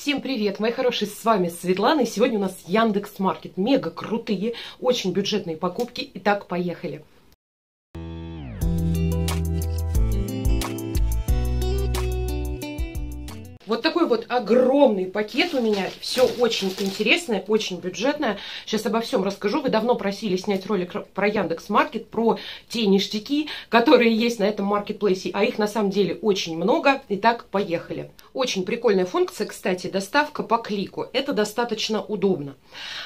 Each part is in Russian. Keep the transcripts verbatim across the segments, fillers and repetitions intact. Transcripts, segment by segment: Всем привет, мои хорошие, с вами Светлана, и сегодня у нас Яндекс.Маркет. Мега крутые, очень бюджетные покупки. Итак, поехали. Вот такой вот огромный пакет у меня. Все очень интересное, очень бюджетное. Сейчас обо всем расскажу. Вы давно просили снять ролик про Яндекс.Маркет, про те ништяки, которые есть на этом маркетплейсе. А их на самом деле очень много. Итак, поехали. Очень прикольная функция, кстати, доставка по клику. Это достаточно удобно.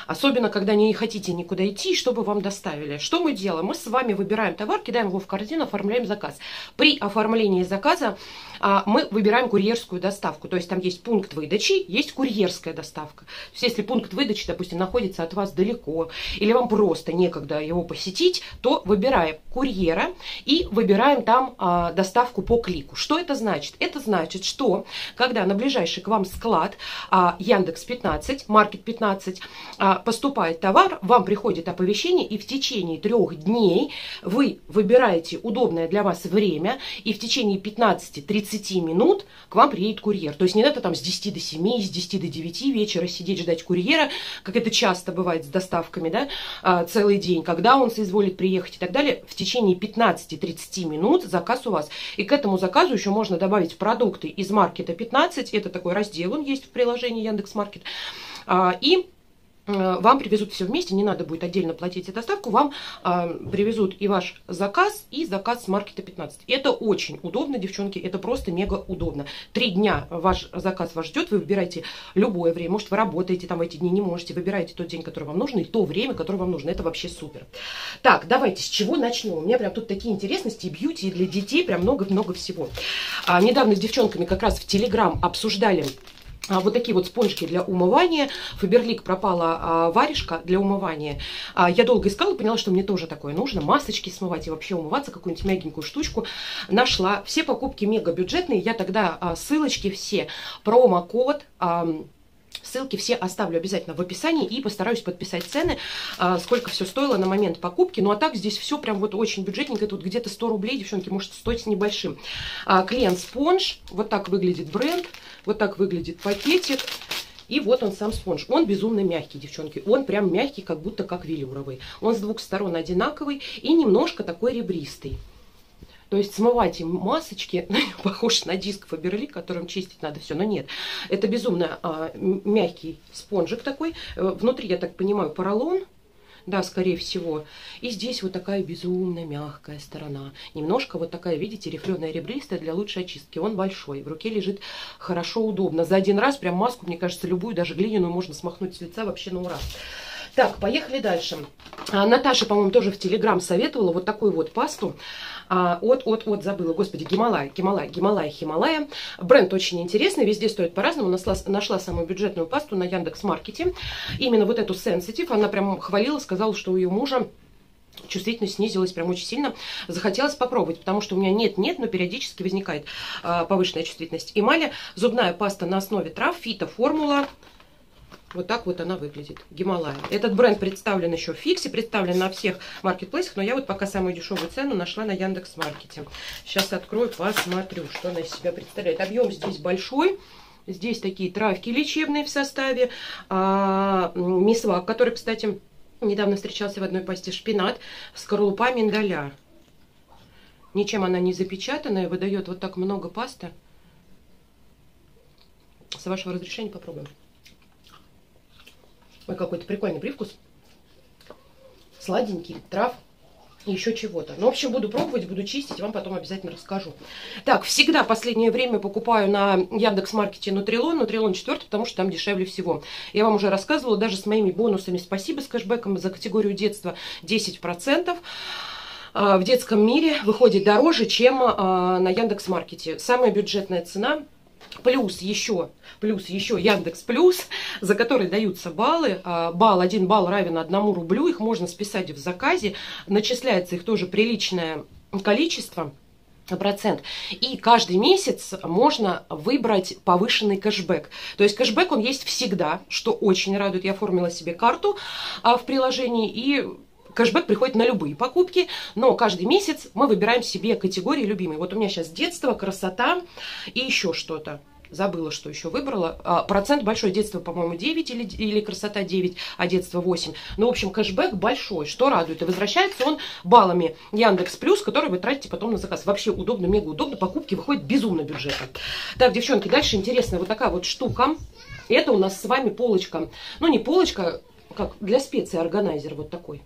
Особенно, когда не хотите никуда идти, чтобы вам доставили. Что мы делаем? Мы с вами выбираем товар, кидаем его в корзину, оформляем заказ. При оформлении заказа а, мы выбираем курьерскую доставку. То есть там есть пункт выдачи, есть курьерская доставка. То есть если пункт выдачи, допустим, находится от вас далеко, или вам просто некогда его посетить, то выбираем курьера и выбираем там а, доставку по клику. Что это значит? Это значит, что когда на ближайший к вам склад а, Яндекс пятнадцать, Маркет пятнадцать а, поступает товар, вам приходит оповещение, и в течение трех дней вы выбираете удобное для вас время, и в течение пятнадцати-тридцати минут к вам приедет курьер. То есть не надо там с десяти до семи, с десяти до девяти вечера сидеть, ждать курьера, как это часто бывает с доставками, да, целый день, когда он соизволит приехать и так далее. В течение пятнадцати-тридцати минут заказ у вас. И к этому заказу еще можно добавить продукты из Маркета пятнадцать. Это такой раздел, он есть в приложении Яндекс.Маркет. И вам привезут все вместе, не надо будет отдельно платить за доставку, вам э, привезут и ваш заказ, и заказ с Маркета пятнадцать. Это очень удобно, девчонки, это просто мега удобно. Три дня ваш заказ вас ждет, вы выбираете любое время, может вы работаете там эти дни, не можете, выбираете тот день, который вам нужен, и то время, которое вам нужно, это вообще супер. Так, давайте с чего начнем? У меня прям тут такие интересности, и бьюти, и для детей, прям много-много всего. А, недавно с девчонками как раз в Телеграмм обсуждали вот такие вот спонжики для умывания. Фаберлик пропала а, варежка для умывания. А, я долго искала, поняла, что мне тоже такое нужно. Масочки смывать и вообще умываться, какую-нибудь мягенькую штучку. Нашла. Все покупки мега бюджетные. Я тогда а, ссылочки все, промокод, а, ссылки все оставлю обязательно в описании и постараюсь подписать цены, сколько все стоило на момент покупки. Ну а так здесь все прям вот очень бюджетненько. Тут где-то сто рублей, девчонки, может стоить с небольшим. Клен спонж. Вот так выглядит бренд. Вот так выглядит пакетик. И вот он сам спонж. Он безумно мягкий, девчонки. Он прям мягкий, как будто как велюровый. Он с двух сторон одинаковый и немножко такой ребристый. То есть смывать им масочки, похож на диск Фаберлик, которым чистить надо все, но нет. Это безумно а, мягкий спонжик такой. Внутри, я так понимаю, поролон, да, скорее всего. И здесь вот такая безумно мягкая сторона. Немножко вот такая, видите, рифленая ребристая для лучшей очистки. Он большой, в руке лежит хорошо, удобно. За один раз прям маску, мне кажется, любую, даже глиняную, можно смахнуть с лица вообще на ура. Так, поехали дальше. А, Наташа, по-моему, тоже в Телеграм советовала вот такую вот пасту. А, от, от, от, забыла, господи, Хималая, Хималая, Хималая, Хималая. Бренд очень интересный, везде стоит по-разному. Нашла, нашла самую бюджетную пасту на Яндекс.Маркете. Именно вот эту Sensitive, она прям хвалила, сказала, что у ее мужа чувствительность снизилась прям очень сильно. Захотелось попробовать, потому что у меня нет-нет, но периодически возникает а, повышенная чувствительность. Эмали, зубная паста на основе трав, фитоформула. Вот так вот она выглядит. Хималая. Этот бренд представлен еще в Фиксе, представлен на всех маркетплейсах, но я вот пока самую дешевую цену нашла на Яндекс.Маркете. Сейчас открою, посмотрю, что она из себя представляет. Объем здесь большой. Здесь такие травки лечебные в составе. А, Мисвак, который, кстати, недавно встречался в одной пасте. Шпинат, скорлупа миндаля. Ничем она не запечатанная, выдает вот так много пасты. С вашего разрешения попробуем. Ой, какой-то прикольный привкус. Сладенький, трав и еще чего-то. Ну, в общем, буду пробовать, буду чистить, вам потом обязательно расскажу. Так, всегда последнее время покупаю на Яндекс.Маркете Нутрилон, Нутрилон четыре, потому что там дешевле всего. Я вам уже рассказывала, даже с моими бонусами спасибо, с кэшбэком за категорию детства десять процентов. В детском мире выходит дороже, чем на Яндекс.Маркете. Самая бюджетная цена. Плюс еще, плюс еще Яндекс Плюс, за который даются баллы. Балл, один балл равен одному рублю. Их можно списать в заказе. Начисляется их тоже приличное количество, процент. И каждый месяц можно выбрать повышенный кэшбэк. То есть кэшбэк он есть всегда, что очень радует. Я оформила себе карту в приложении и... Кэшбэк приходит на любые покупки, но каждый месяц мы выбираем себе категории любимые. Вот у меня сейчас детство, красота и еще что-то. забыла, что еще выбрала. А, процент большой, детство, по-моему, девять или, или красота девять, а детство восемь. Ну, в общем, кэшбэк большой, что радует. И возвращается он баллами Яндекс Плюс, которые вы тратите потом на заказ. Вообще удобно, мега удобно, покупки выходят безумно бюджетно. Так, девчонки, дальше интересная вот такая вот штука. Это у нас с вами полочка, ну не полочка, как для специй органайзер вот такой.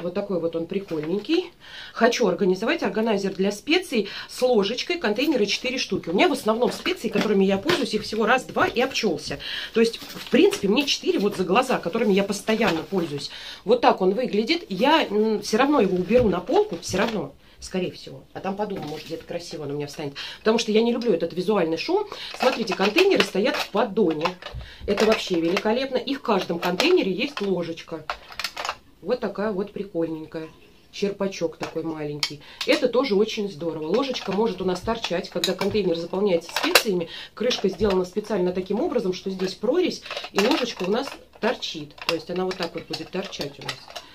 Вот такой вот он прикольненький. Хочу организовать органайзер для специй с ложечкой, контейнеры четыре штуки. У меня в основном специи, которыми я пользуюсь, их всего раз, два и обчелся. То есть, в принципе, мне четыре вот за глаза, которыми я постоянно пользуюсь. Вот так он выглядит. Я все равно его уберу на полку, все равно. Скорее всего. А там подумаю, может, где-то красиво оно у меня встанет. Потому что я не люблю этот визуальный шум. Смотрите, контейнеры стоят в поддоне. Это вообще великолепно. И в каждом контейнере есть ложечка. Вот такая вот прикольненькая. Черпачок такой маленький. Это тоже очень здорово. Ложечка может у нас торчать, когда контейнер заполняется специями. Крышка сделана специально таким образом, что здесь прорезь, и ложечка у нас торчит. То есть она вот так вот будет торчать у нас.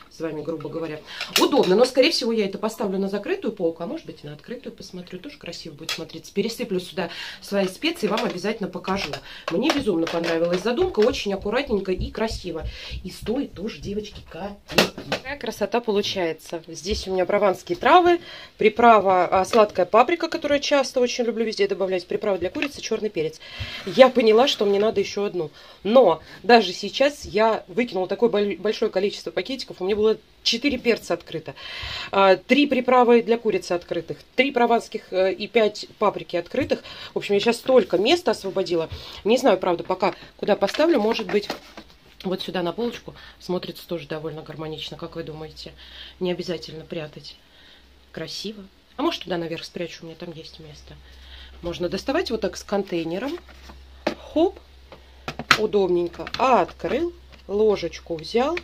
С вами, грубо говоря. Удобно, но, скорее всего, я это поставлю на закрытую полку, а может быть, и на открытую посмотрю. Тоже красиво будет смотреться. Пересыплю сюда свои специи, вам обязательно покажу. Мне безумно понравилась задумка. Очень аккуратненько и красиво. И стоит тоже, девочки, копейки. Какая красота получается. Здесь у меня прованские травы, приправа а, сладкая паприка, которую часто очень люблю везде добавлять, приправа для курицы, черный перец. Я поняла, что мне надо еще одну. Но даже сейчас я выкинула такое большое количество пакетиков. У меня было четыре перца открыто, три приправы для курицы открытых, три прованских и пять паприки открытых. В общем, я сейчас столько места освободила. Не знаю, правда, пока куда поставлю. Может быть, вот сюда на полочку. Смотрится тоже довольно гармонично, как вы думаете. Не обязательно прятать. Красиво. А может, туда наверх спрячу, у меня там есть место. Можно доставать вот так с контейнером. Хоп. Удобненько. А открыл, ложечку взял,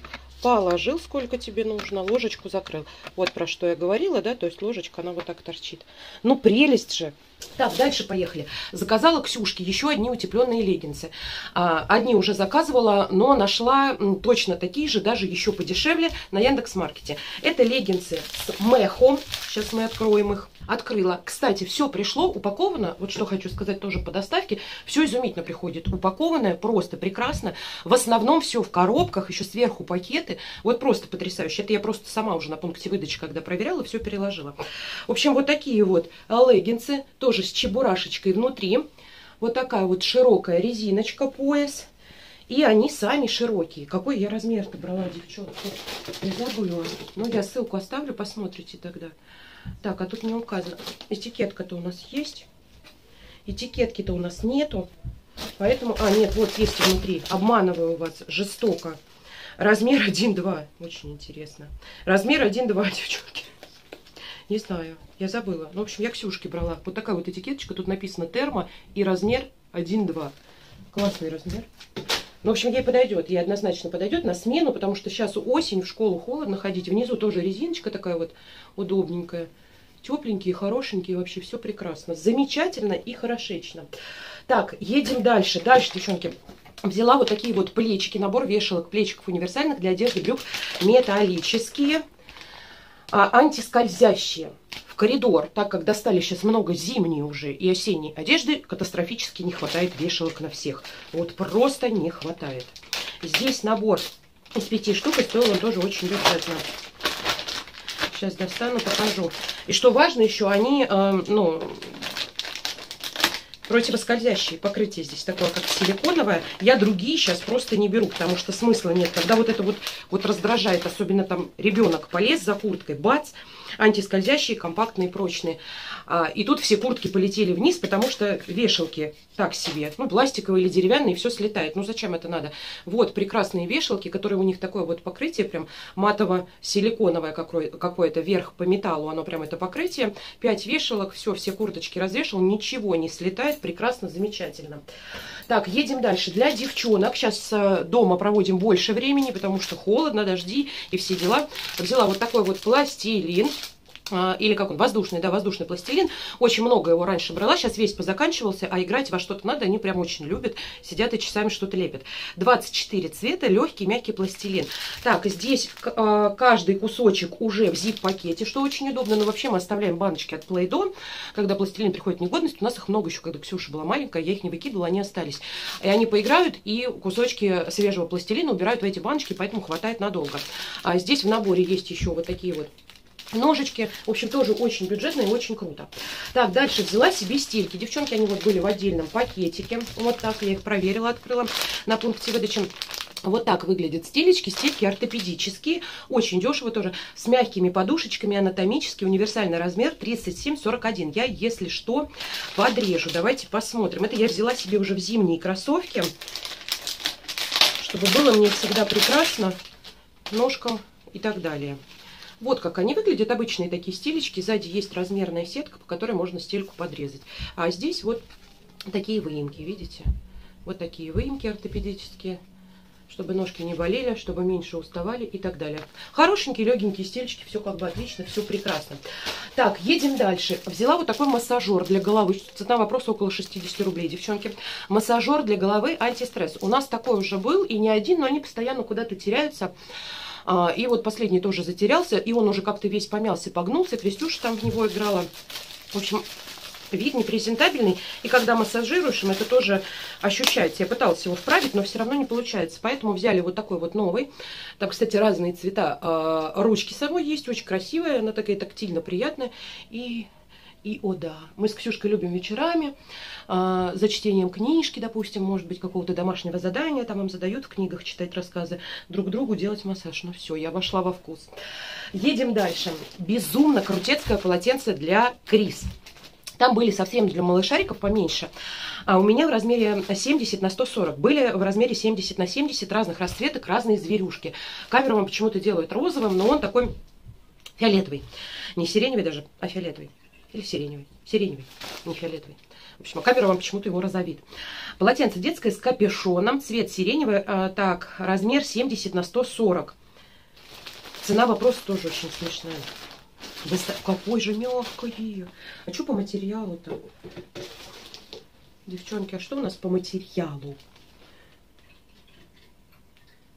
положил, сколько тебе нужно, ложечку закрыл. Вот про что я говорила, да, то есть ложечка, она вот так торчит. Ну, прелесть же. Так, дальше поехали. Заказала Ксюшке еще одни утепленные леггинсы. Одни уже заказывала, но нашла точно такие же, даже еще подешевле, на Яндекс.Маркете. Это леггинсы с мехом. Сейчас мы откроем их. Открыла. Кстати, все пришло упаковано. Вот что хочу сказать тоже по доставке. Все изумительно приходит упакованное, просто прекрасно. В основном все в коробках, еще сверху пакеты. Вот просто потрясающе. Это я просто сама уже на пункте выдачи, когда проверяла, все переложила. В общем, вот такие вот леггинсы. Тоже с чебурашечкой внутри. Вот такая вот широкая резиночка, пояс. И они сами широкие. Какой я размер-то брала, девчонки? Не забыла. Ну, я ссылку оставлю, посмотрите тогда. Так, а тут не указано. Этикетка-то у нас есть. Этикетки-то у нас нету. Поэтому... А, нет, вот есть внутри. Обманываю вас жестоко. Размер один два. Очень интересно. Размер один два, девчонки. Не знаю. Я забыла. Ну, в общем, я Ксюшке брала. Вот такая вот этикеточка. Тут написано термо и размер один два. Классный размер. Ну, в общем, ей подойдет, ей однозначно подойдет на смену, потому что сейчас осень, в школу холодно ходить. Внизу тоже резиночка такая вот удобненькая. Тепленькие, хорошенькие, вообще все прекрасно. Замечательно и хорошечно. Так, едем дальше. Дальше, девчонки. Взяла вот такие вот плечики, набор вешалок, плечиков универсальных для одежды, брюк металлические, а, антискользящие. В коридор, так как достали сейчас много зимней уже и осенней одежды, катастрофически не хватает вешалок на всех. Вот просто не хватает. Здесь набор из пяти штук, и стоил он тоже очень бюджетно. Сейчас достану, покажу. И что важно еще, они, э, ну... противоскользящие покрытие здесь такое, как силиконовое. Я другие сейчас просто не беру, потому что смысла нет. Когда вот это вот, вот раздражает, особенно там ребенок полез за курткой, бац, антискользящие, компактные, прочные. А, и тут все куртки полетели вниз, потому что вешалки так себе, ну, пластиковые или деревянные, все слетает. Ну, зачем это надо? Вот прекрасные вешалки, которые у них такое вот покрытие, прям матово-силиконовое какое-то, верх по металлу, оно прям это покрытие. Пять вешалок, все, все курточки развешал, ничего не слетает. Прекрасно, замечательно. Так, едем дальше. Для девчонок сейчас дома проводим больше времени, потому что холодно, дожди и все дела. Взяла вот такой вот пластилин. или как он, воздушный, да, воздушный пластилин. Очень много его раньше брала, сейчас весь позаканчивался, а играть во что-то надо, они прям очень любят, сидят и часами что-то лепят. двадцать четыре цвета, легкий, мягкий пластилин. Так, здесь каждый кусочек уже в зип-пакете, что очень удобно, но вообще мы оставляем баночки от Play-Doh, когда пластилин приходит в негодность, у нас их много еще, когда Ксюша была маленькая, я их не выкидывала, они остались. И они поиграют, и кусочки свежего пластилина убирают в эти баночки, поэтому хватает надолго. А здесь в наборе есть еще вот такие вот ножички. В общем, тоже очень бюджетно и очень круто. Так, дальше взяла себе стельки. Девчонки, они вот были в отдельном пакетике. Вот так я их проверила, открыла на пункте выдачи. Вот так выглядят стелечки. Стельки ортопедические, очень дешево тоже, с мягкими подушечками, анатомические, универсальный размер тридцать семь сорок один. Я, если что, подрежу. Давайте посмотрим. Это я взяла себе уже в зимние кроссовки, чтобы было мне всегда прекрасно ножкам и так далее. Вот как они выглядят, обычные такие стелечки. Сзади есть размерная сетка, по которой можно стельку подрезать. А здесь вот такие выемки, видите? Вот такие выемки ортопедические, чтобы ножки не болели, чтобы меньше уставали и так далее. Хорошенькие, легенькие стельчики, все как бы отлично, все прекрасно. Так, едем дальше. Взяла вот такой массажер для головы. Цена вопроса около шестидесяти рублей, девчонки. Массажер для головы антистресс. У нас такой уже был, и не один, но они постоянно куда-то теряются. И вот последний тоже затерялся, и он уже как-то весь помялся, погнулся. Кристюша там в него играла. В общем, вид непрезентабельный, и когда массажируешь, это тоже ощущается. Я пыталась его вправить, но все равно не получается. Поэтому взяли вот такой вот новый. Там, кстати, разные цвета. Ручки самой есть, очень красивая, она такая тактильно приятная. И... И, о да, мы с Ксюшкой любим вечерами, э, за чтением книжки, допустим, может быть, какого-то домашнего задания, там им задают в книгах читать рассказы, друг другу делать массаж. Ну все, я вошла во вкус. Едем дальше. Безумно крутецкое полотенце для Крис. Там были совсем для малышариков поменьше. А у меня в размере семьдесят на сто сорок. Были в размере семьдесят на семьдесят разных расцветок, разные зверюшки. Камеру вам почему-то делают розовым, но он такой фиолетовый. Не сиреневый даже, а фиолетовый. Или сиреневый. Сиреневый, не фиолетовый. В общем, камера вам почему-то его розовит. Полотенце детское с капюшоном. Цвет сиреневый. А, так, размер семьдесят на сто сорок. Цена вопроса тоже очень смешная. Быстро... Какой же мягкий. А что по материалу-то? Девчонки, а что у нас по материалу?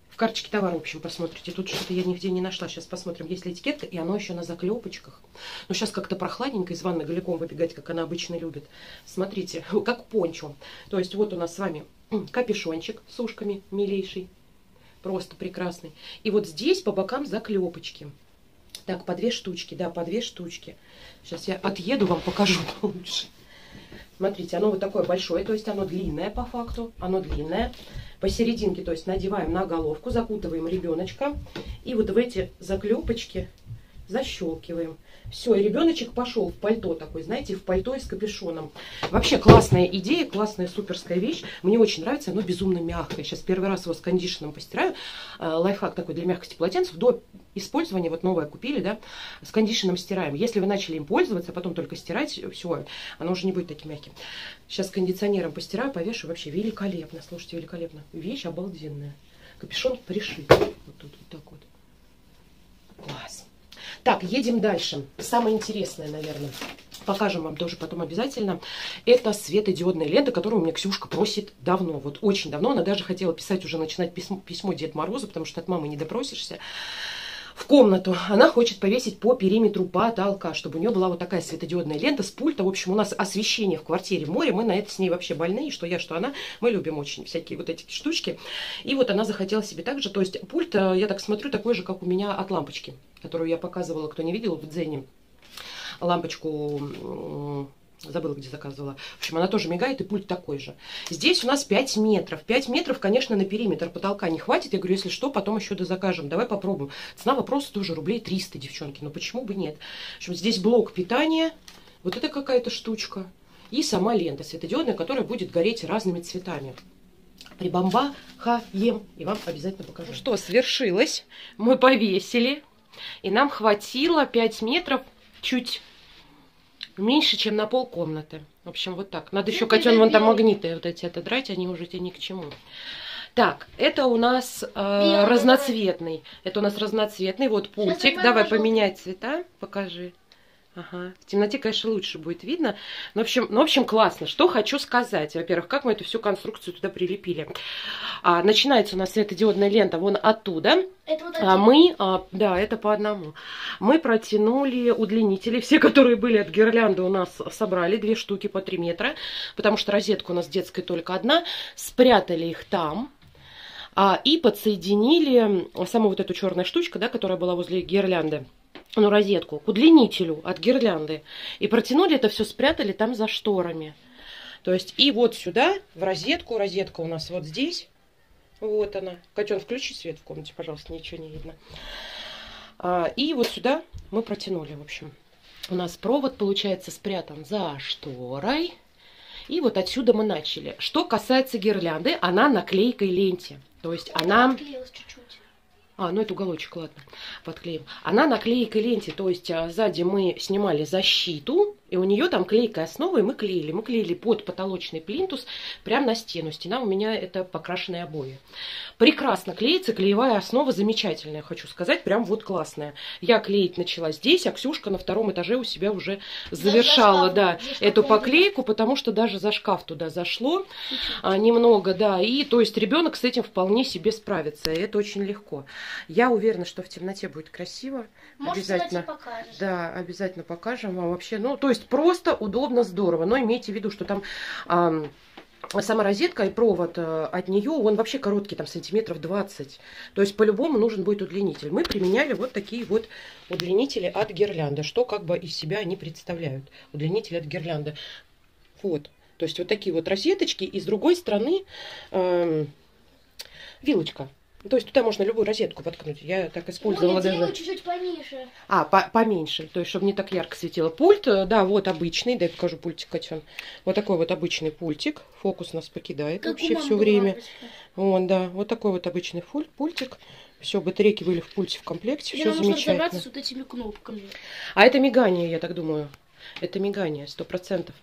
В карточке товара, в общем, посмотрите. Тут что-то я нигде не нашла. Сейчас посмотрим, есть ли этикетка. И оно еще на заклепочках. Но сейчас как-то прохладненько из ванны голиком выбегать, как она обычно любит. Смотрите, как пончо. То есть вот у нас с вами капюшончик с ушками милейший. Просто прекрасный. И вот здесь по бокам заклепочки. Так, по две штучки. Да, по две штучки. Сейчас я отъеду, вам покажу получше. Смотрите, оно вот такое большое, то есть оно длинное по факту, оно длинное. Посерединке, то есть надеваем на головку, закутываем ребеночка и вот в эти заклепочки защелкиваем. Все, и ребеночек пошел в пальто такой, знаете, в пальто и с капюшоном. Вообще классная идея, классная суперская вещь. Мне очень нравится, оно безумно мягкое. Сейчас первый раз его с кондишеном постираю. Лайфхак такой для мягкости полотенцев. До использования, вот новое купили, да, с кондишеном стираем. Если вы начали им пользоваться, а потом только стирать, все, оно уже не будет таким мягким. Сейчас кондиционером постираю, повешу. Вообще великолепно, слушайте, великолепно. Вещь обалденная. Капюшон пришит. Вот тут вот так вот. Класс. Так, едем дальше. Самое интересное, наверное, покажем вам тоже потом обязательно. Это светодиодная лента, которую у меня Ксюшка просит давно, вот очень давно. Она даже хотела писать, уже начинать письмо, письмо Деду Морозу, потому что от мамы не допросишься. В комнату она хочет повесить по периметру потолка, чтобы у нее была вот такая светодиодная лента с пульта. В общем, у нас освещение в квартире море, мы на это с ней вообще больны, что я, что она. Мы любим очень всякие вот эти штучки. И вот она захотела себе так же, то есть пульт, я так смотрю, такой же, как у меня от лампочки, которую я показывала, кто не видел, в Дзене. Лампочку... Забыла, где заказывала. В общем, она тоже мигает, и пульт такой же. Здесь у нас пять метров. пять метров, конечно, на периметр потолка не хватит. Я говорю, если что, потом еще дозакажем. Давай попробуем. Цена вопроса тоже рублей триста, девчонки. Но почему бы нет? В общем, здесь блок питания. Вот это какая-то штучка. И сама лента светодиодная, которая будет гореть разными цветами. Прибамбахаем. И вам обязательно покажу. Ну что, свершилось. Мы повесили. И нам хватило пять метров чуть меньше, чем на пол комнаты. В общем, вот так. Надо еще, котен, вон там магниты вот эти отодрать, они уже тебе ни к чему. Так, это у нас э, разноцветный. Это у нас разноцветный. Вот пультик. Давай поменять цвета. Покажи. Ага. В темноте, конечно, лучше будет видно. Ну, в общем, ну, в общем, классно. Что хочу сказать. Во-первых, как мы эту всю конструкцию туда прилепили. А, начинается у нас светодиодная лента вон оттуда. Это вот а мы, а, да, это по одному. Мы протянули удлинители. Все, которые были от гирлянды, у нас собрали. Две штуки по три метра. Потому что розетка у нас детская только одна. Спрятали их там. А, и подсоединили саму вот эту черную штучку, да, которая была возле гирлянды. Ну, розетку к удлинителю от гирлянды. И протянули это все, спрятали там за шторами. То есть и вот сюда, в розетку. Розетка у нас вот здесь. Вот она. Котен, включи свет в комнате, пожалуйста, ничего не видно. А, и вот сюда мы протянули, в общем. У нас провод, получается, спрятан за шторой. И вот отсюда мы начали. Что касается гирлянды, она на клейкой ленте. То есть Ой, она... А, ну это уголочек, ладно, подклеим. Она на клейкой ленте, то есть а, сзади мы снимали защиту, и у нее там клейкая основа, и мы клеили. Мы клеили под потолочный плинтус прямо на стену. Стена у меня это покрашенные обои. Прекрасно клеится, клеевая основа замечательная, хочу сказать, прям вот классная. Я клеить начала здесь, а Ксюшка на втором этаже у себя уже завершала, да, эту поклейку, потому что даже за шкаф туда зашло а, немного, да. И то есть ребенок с этим вполне себе справится, и это очень легко. Я уверена, что в темноте будет красиво. Может, обязательно покажем. Да, обязательно покажем. А вообще, ну, то есть просто удобно, здорово. Но имейте в виду, что там а, сама розетка и провод а, от нее, он вообще короткий, там сантиметров двадцать. То есть по-любому нужен будет удлинитель. Мы применяли вот такие вот удлинители от гирлянды. Что как бы из себя они представляют? Удлинители от гирлянды. Вот. То есть вот такие вот розеточки. И с другой стороны а, вилочка. То есть туда можно любую розетку воткнуть. Я так использовала даже. Чуть-чуть поменьше. А, по поменьше. То есть, чтобы не так ярко светило. Пульт, да, вот обычный. Дай покажу пультик, Катюн. Вот такой вот обычный пультик. Фокус нас покидает как вообще все время. Вон, да. Вот такой вот обычный фуль, пультик. Все, батарейки были в пульте в комплекте. Все замечательно. Можно с вот этими кнопками. А это мигание, я так думаю. Это мигание, сто процентов.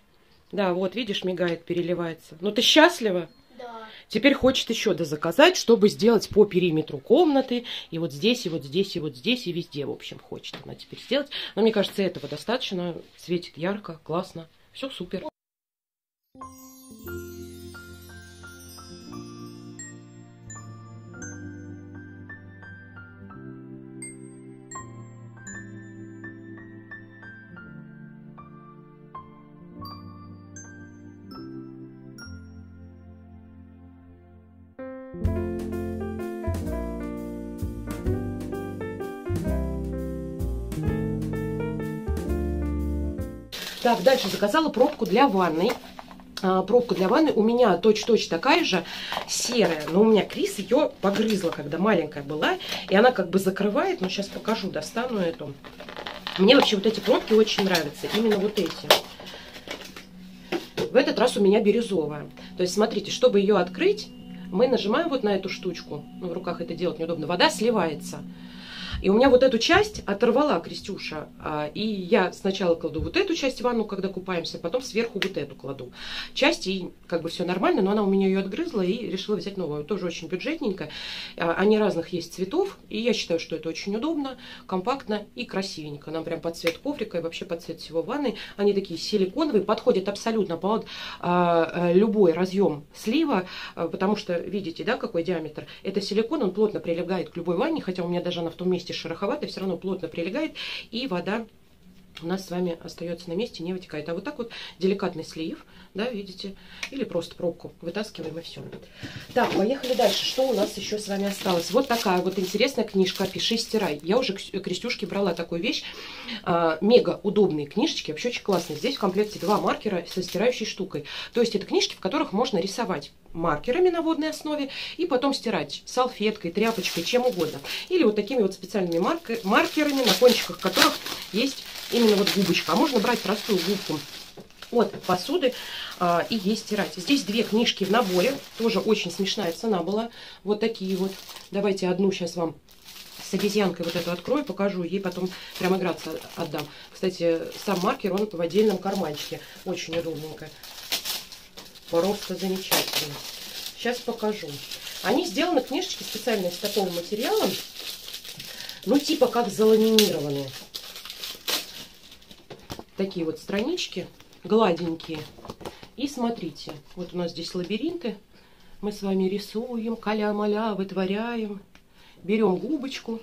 Да, вот, видишь, мигает, переливается. Ну, ты счастлива? Теперь хочет еще дозаказать, чтобы сделать по периметру комнаты. И вот здесь, и вот здесь, и вот здесь, и везде, в общем, хочет она теперь сделать. Но мне кажется, этого достаточно. Светит ярко, классно. Все супер. Так, дальше заказала пробку для ванной. А, пробка для ванны у меня точь-в-точь такая же, серая. Но у меня Крис ее погрызла, когда маленькая была. И она как бы закрывает. Ну, сейчас покажу, достану эту. Мне вообще вот эти пробки очень нравятся. Именно вот эти. В этот раз у меня бирюзовая. То есть, смотрите, чтобы ее открыть, мы нажимаем вот на эту штучку. Ну, в руках это делать неудобно. Вода сливается. И у меня вот эту часть оторвала Кристюша. И я сначала кладу вот эту часть в ванну, когда купаемся, потом сверху вот эту кладу. Часть, и как бы все нормально, но она у меня ее отгрызла и решила взять новую. Тоже очень бюджетненько. Они разных есть цветов. И я считаю, что это очень удобно, компактно и красивенько. Нам прям под цвет коврика и вообще под цвет всего ванны. Они такие силиконовые, подходят абсолютно под а, любой разъем слива, а, потому что, видите, да, какой диаметр. Это силикон, он плотно прилегает к любой ванне, хотя у меня даже она в том месте шероховатая, все равно плотно прилегает, и вода у нас с вами остается на месте, не вытекает. А вот так вот деликатный слив, да, видите, или просто пробку вытаскиваем, и все. Так, поехали дальше. Что у нас еще с вами осталось? Вот такая вот интересная книжка «Пиши, стирай». Я уже Кристюшке брала такую вещь. А, мега удобные книжечки, вообще очень классные. Здесь в комплекте два маркера со стирающей штукой. То есть это книжки, в которых можно рисовать маркерами на водной основе и потом стирать салфеткой, тряпочкой, чем угодно. Или вот такими вот специальными маркер, маркерами, на кончиках которых есть именно вот губочка. А можно брать простую губку от посуды а, и ей стирать. Здесь две книжки в наборе. Тоже очень смешная цена была. Вот такие вот. Давайте одну сейчас вам с обезьянкой вот эту открою, покажу. Ей потом прям играться отдам. Кстати, сам маркер, он в отдельном карманчике. Очень удобненько. Просто замечательно. Сейчас покажу. Они сделаны, книжечки, специально из такого материала. Ну, типа как заламинированные. такие вот странички гладенькие. И смотрите, вот у нас здесь лабиринты. Мы с вами рисуем, каля-маля вытворяем. Берем губочку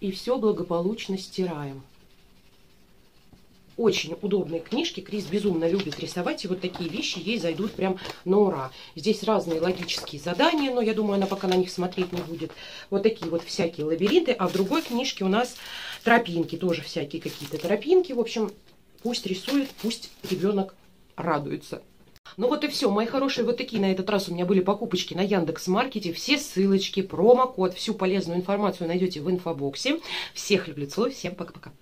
и все благополучно стираем. Очень удобные книжки. Крис безумно любит рисовать, и вот такие вещи ей зайдут прям на ура. Здесь разные логические задания, но я думаю, она пока на них смотреть не будет. Вот такие вот всякие лабиринты. А в другой книжке у нас тропинки, тоже всякие какие-то тропинки. В общем, пусть рисует, пусть ребенок радуется. Ну вот и все, мои хорошие, вот такие на этот раз у меня были покупочки на Яндекс.Маркете. Все ссылочки, промокод, всю полезную информацию найдете в инфобоксе. Всех люблю, целую, всем пока-пока.